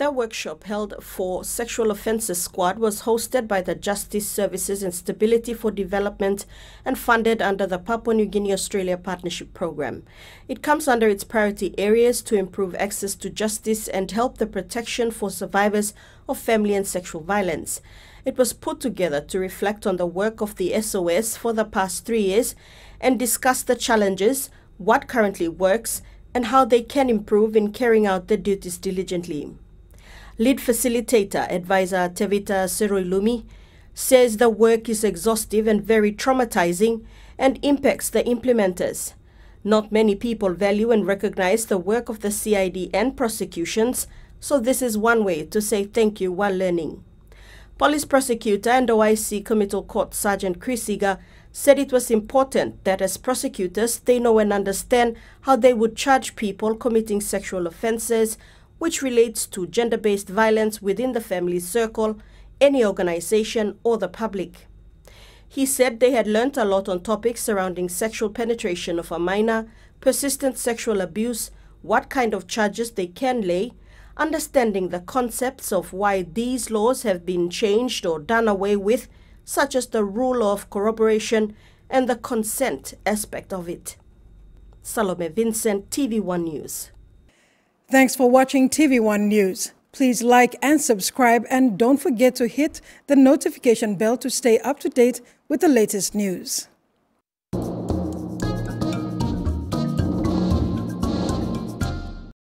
That workshop, held for Sexual Offences Squad, was hosted by the Justice Services and Stability for Development and funded under the Papua New Guinea-Australia Partnership Program. It comes under its priority areas to improve access to justice and help the protection for survivors of family and sexual violence. It was put together to reflect on the work of the SOS for the past 3 years and discuss the challenges, what currently works, and how they can improve in carrying out their duties diligently. Lead Facilitator Advisor Tevita Serulumi says the work is exhaustive and very traumatizing and impacts the implementers. Not many people value and recognize the work of the CID and prosecutions, so this is one way to say thank you while learning. Police Prosecutor and OIC Committal Court Sergeant Chris Higa said it was important that as prosecutors they know and understand how they would charge people committing sexual offences, which relates to gender-based violence within the family circle, any organisation or the public. He said they had learnt a lot on topics surrounding sexual penetration of a minor, persistent sexual abuse, what kind of charges they can lay, understanding the concepts of why these laws have been changed or done away with, such as the rule of corroboration and the consent aspect of it. Salome Vincent, TV1 News. Thanks for watching TV1 News. Please like and subscribe, and don't forget to hit the notification bell to stay up to date with the latest news.